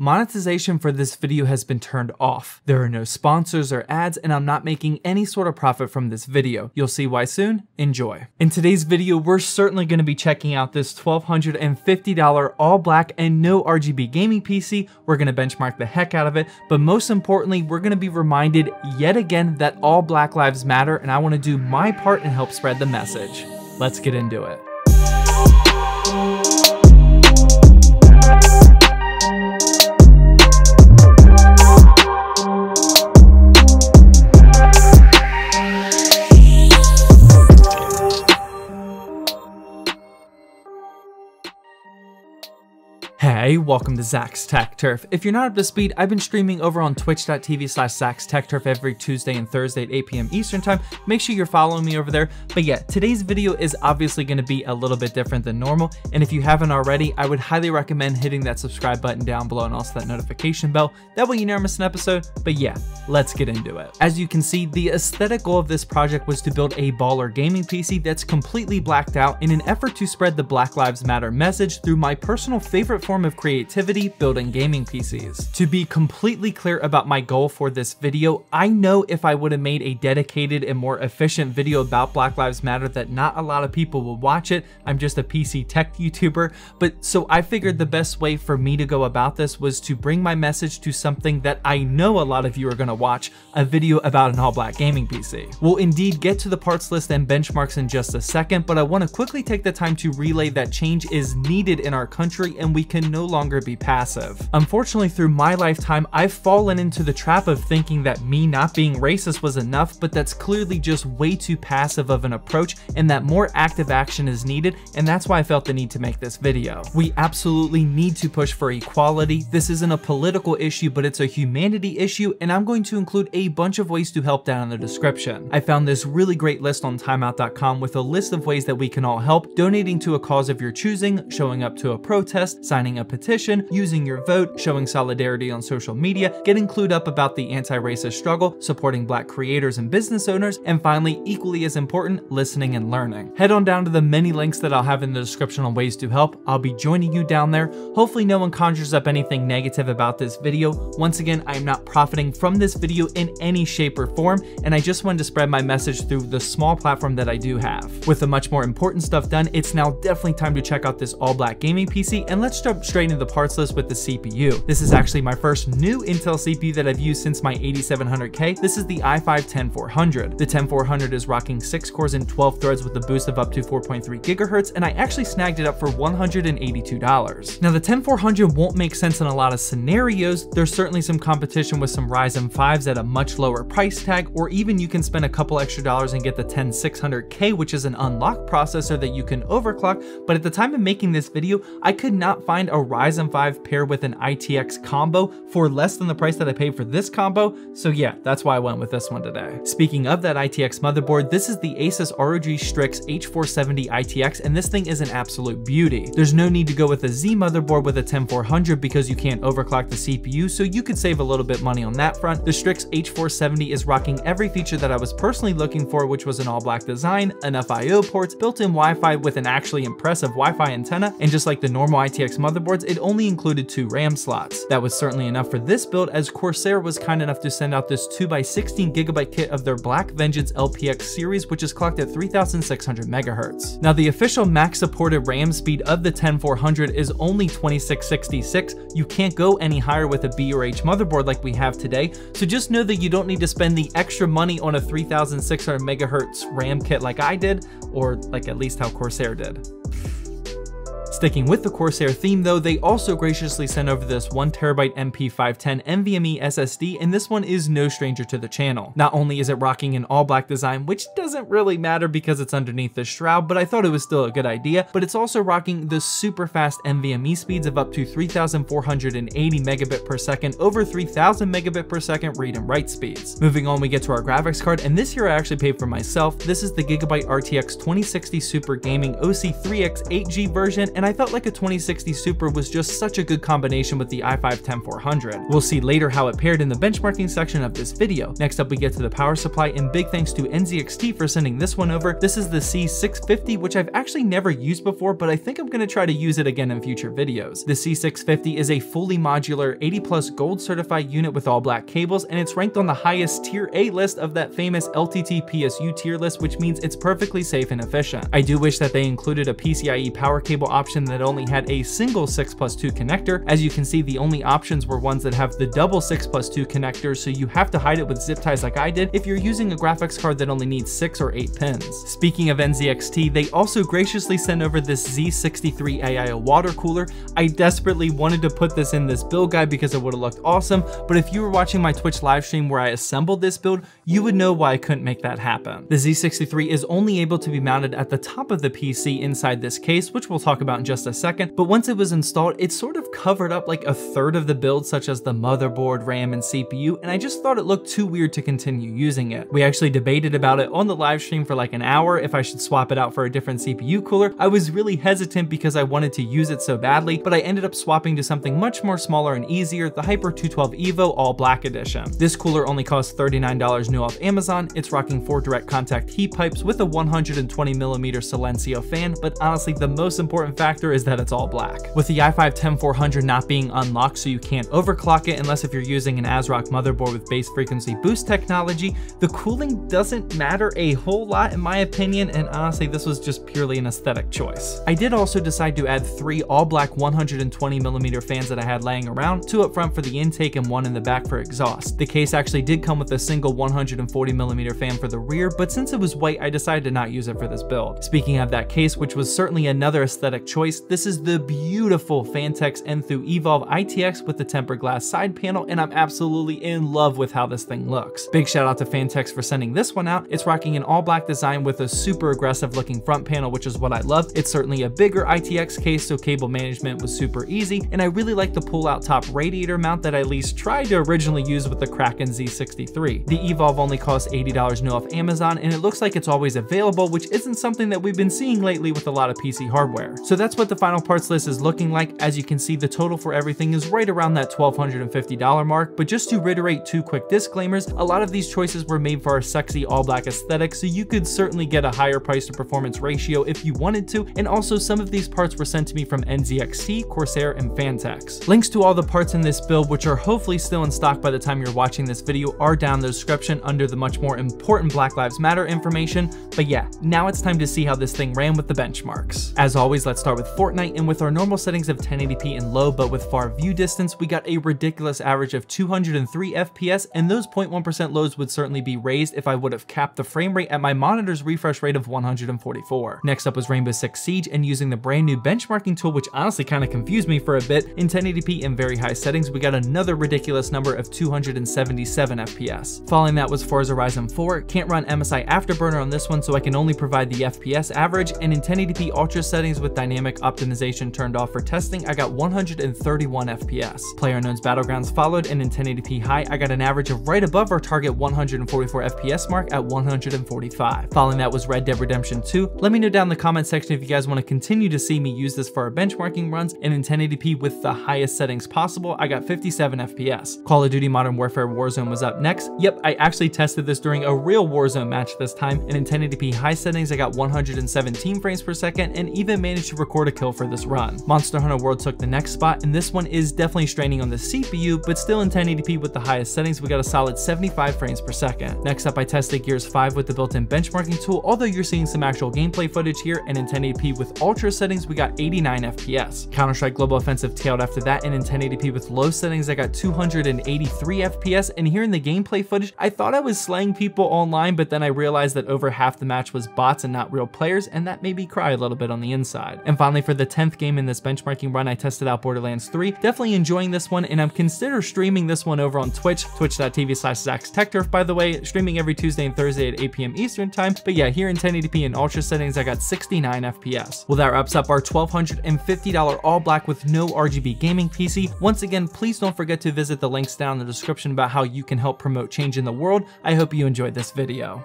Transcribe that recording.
Monetization for this video has been turned off. There are no sponsors or ads, and I'm not making any sort of profit from this video. You'll see why soon. Enjoy. In today's video, we're certainly going to be checking out this $1,250 all black and no RGB gaming PC. We're going to benchmark the heck out of it, but most importantly, we're going to be reminded yet again that all Black Lives Matter, and I want to do my part and help spread the message. Let's get into it. Hey, welcome to Zach's Tech Turf. If you're not up to speed, I've been streaming over on Twitch.tv/Zach's Tech Turf every Tuesday and Thursday at 8 p.m. Eastern time. Make sure you're following me over there. But yeah, today's video is obviously going to be a little bit different than normal. And if you haven't already, I would highly recommend hitting that subscribe button down below and also that notification bell. That way you never miss an episode. But yeah, let's get into it. As you can see, the aesthetic goal of this project was to build a baller gaming PC that's completely blacked out in an effort to spread the Black Lives Matter message through my personal favorite form of creativity, building gaming PCs. To be completely clear about my goal for this video, I know if I would have made a dedicated and more efficient video about Black Lives Matter that not a lot of people will watch it. I'm just a PC tech YouTuber, but so I figured the best way for me to go about this was to bring my message to something that I know a lot of you are going to watch, a video about an all-black gaming PC. We'll indeed get to the parts list and benchmarks in just a second, but I want to quickly take the time to relay that change is needed in our country and we can no longer be passive. Unfortunately, through my lifetime, I've fallen into the trap of thinking that me not being racist was enough, but that's clearly just way too passive of an approach and that more active action is needed, and that's why I felt the need to make this video. We absolutely need to push for equality. This isn't a political issue, but it's a humanity issue, and I'm going to include a bunch of ways to help down in the description. I found this really great list on timeout.com with a list of ways that we can all help: donating to a cause of your choosing, showing up to a protest, signing a petition, using your vote, showing solidarity on social media, getting clued up about the anti-racist struggle, supporting Black creators and business owners, and finally, equally as important, listening and learning. Head on down to the many links that I'll have in the description on ways to help. I'll be joining you down there. Hopefully no one conjures up anything negative about this video. Once again, I'm not profiting from this video in any shape or form, and I just wanted to spread my message through the small platform that I do have. With the much more important stuff done, it's now definitely time to check out this all-black gaming PC, and let's jump straight into the parts list with the CPU. This is actually my first new Intel CPU that I've used since my 8700K. This is the i5-10400. The 10400 is rocking 6 cores and 12 threads with a boost of up to 4.3 gigahertz, and I actually snagged it up for $182. Now the 10400 won't make sense in a lot of scenarios. There's certainly some competition with some Ryzen 5s at a much lower price tag, or even you can spend a couple extra dollars and get the 10600K, which is an unlocked processor that you can overclock, but at the time of making this video, I could not find a Ryzen 5 paired with an ITX combo for less than the price that I paid for this combo, so yeah, that's why I went with this one today. Speaking of that ITX motherboard, this is the Asus ROG Strix H470 ITX, and this thing is an absolute beauty. There's no need to go with a Z motherboard with a 10400 because you can't overclock the CPU, so you could save a little bit money on that front. The Strix H470 is rocking every feature that I was personally looking for, which was an all-black design, enough IO ports, built-in Wi-Fi with an actually impressive Wi-Fi antenna, and just like the normal ITX motherboard, it only included 2 RAM slots. That was certainly enough for this build, as Corsair was kind enough to send out this 2x16GB kit of their Black Vengeance LPX series, which is clocked at 3,600 MHz. Now the official max supported RAM speed of the 10400 is only 2666. You can't go any higher with a B or H motherboard like we have today, so just know that you don't need to spend the extra money on a 3,600 MHz RAM kit like I did, or like at least how Corsair did. Sticking with the Corsair theme though, they also graciously sent over this 1TB MP510 NVMe SSD, and this one is no stranger to the channel. Not only is it rocking an all-black design, which doesn't really matter because it's underneath the shroud, but I thought it was still a good idea, but it's also rocking the super fast NVMe speeds of up to 3,480 megabit per second over 3,000 megabit per second read and write speeds. Moving on, we get to our graphics card, and this here I actually paid for myself. This is the Gigabyte RTX 2060 Super Gaming OC 3x 8G version, and I felt like a 2060 Super was just such a good combination with the i5-10400. We'll see later how it paired in the benchmarking section of this video. Next up we get to the power supply, and big thanks to NZXT for sending this one over. This is the C650, which I've actually never used before, but I think I'm going to try to use it again in future videos. The C650 is a fully modular 80 plus gold certified unit with all black cables, and it's ranked on the highest tier A list of that famous LTT PSU tier list, which means it's perfectly safe and efficient. I do wish that they included a PCIe power cable option that only had a single 6+2 connector. As you can see, the only options were ones that have the double 6+2 connector, so you have to hide it with zip ties like I did if you're using a graphics card that only needs 6 or 8 pins. Speaking of NZXT, they also graciously sent over this Z63 AIO water cooler. I desperately wanted to put this in this build guide because it would have looked awesome, but if you were watching my Twitch live stream where I assembled this build, you would know why I couldn't make that happen. The Z63 is only able to be mounted at the top of the PC inside this case, which we'll talk about in just a second, but once it was installed, it sort of covered up like a third of the build, such as the motherboard, RAM, and CPU, and I just thought it looked too weird to continue using it. We actually debated about it on the live stream for like an hour if I should swap it out for a different CPU cooler. I was really hesitant because I wanted to use it so badly, but I ended up swapping to something much more smaller and easier, the Hyper 212 Evo All Black Edition. This cooler only costs $39 new off Amazon. It's rocking 4 direct contact heat pipes with a 120mm Silencio fan, but honestly the most important factor is that it's all black. With the i5-10400 not being unlocked, so you can't overclock it unless if you're using an ASRock motherboard with base frequency boost technology, the cooling doesn't matter a whole lot in my opinion, and honestly this was just purely an aesthetic choice. I did also decide to add 3 all black 120mm fans that I had laying around, 2 up front for the intake and 1 in the back for exhaust. The case actually did come with a single 140mm fan for the rear, but since it was white I decided to not use it for this build. Speaking of that case, which was certainly another aesthetic choice, this is the beautiful Phanteks Enthoo Evolv ITX with the tempered glass side panel, and I'm absolutely in love with how this thing looks. Big shout out to Phanteks for sending this one out. It's rocking an all black design with a super aggressive looking front panel, which is what I love. It's certainly a bigger ITX case, so cable management was super easy, and I really like the pull out top radiator mount that I at least tried to originally use with the Kraken Z63. The Evolv only costs $80 new off Amazon, and it looks like it's always available, which isn't something that we've been seeing lately with a lot of PC hardware. So that's what the final parts list is looking like. As you can see, the total for everything is right around that $1,250 mark, but just to reiterate 2 quick disclaimers, a lot of these choices were made for our sexy all black aesthetic, so you could certainly get a higher price to performance ratio if you wanted to, and also some of these parts were sent to me from NZXT, Corsair, and Phanteks. Links to all the parts in this build, which are hopefully still in stock by the time you're watching this video, are down in the description under the much more important Black Lives Matter information, but yeah, now it's time to see how this thing ran with the benchmarks. As always, let's start with Fortnite, and with our normal settings of 1080p and low but with far view distance, we got a ridiculous average of 203 FPS, and those 0.1% lows would certainly be raised if I would have capped the frame rate at my monitor's refresh rate of 144. Next up was Rainbow Six Siege, and using the brand new benchmarking tool, which honestly kind of confused me for a bit, in 1080p and very high settings, we got another ridiculous number of 277 FPS. Following that was Forza Horizon 4. Can't run MSI Afterburner on this one, so I can only provide the FPS average, and in 1080p ultra settings with dynamic optimization turned off for testing, I got 131 FPS. PlayerUnknown's Battlegrounds followed, and in 1080p high I got an average of right above our target 144 FPS mark at 145. Following that was Red Dead Redemption 2. Let me know down in the comment section if you guys want to continue to see me use this for our benchmarking runs, and in 1080p with the highest settings possible I got 57 FPS. Call of Duty Modern Warfare Warzone was up next. Yep, I actually tested this during a real Warzone match this time, and in 1080p high settings I got 117 frames per second and even managed to record a kill for this run. Monster Hunter World took the next spot, and this one is definitely straining on the CPU, but still in 1080p with the highest settings we got a solid 75 frames per second. Next up I tested Gears 5 with the built-in benchmarking tool, although you're seeing some actual gameplay footage here, and in 1080p with ultra settings we got 89 FPS. Counter-Strike Global Offensive tailed after that, and in 1080p with low settings I got 283 FPS, and here in the gameplay footage I thought I was slaying people online, but then I realized that over half the match was bots and not real players, and that made me cry a little bit on the inside. And finally, for the 10th game in this benchmarking run, I tested out Borderlands 3. Definitely enjoying this one, and I'm considering streaming this one over on Twitch, twitch.tv/Zach's Tech Turf, by the way, streaming every Tuesday and Thursday at 8 p.m. Eastern time. But yeah, here in 1080p and ultra settings, I got 69 FPS. Well, that wraps up our $1,250 all black with no RGB gaming PC. Once again, please don't forget to visit the links down in the description about how you can help promote change in the world. I hope you enjoyed this video.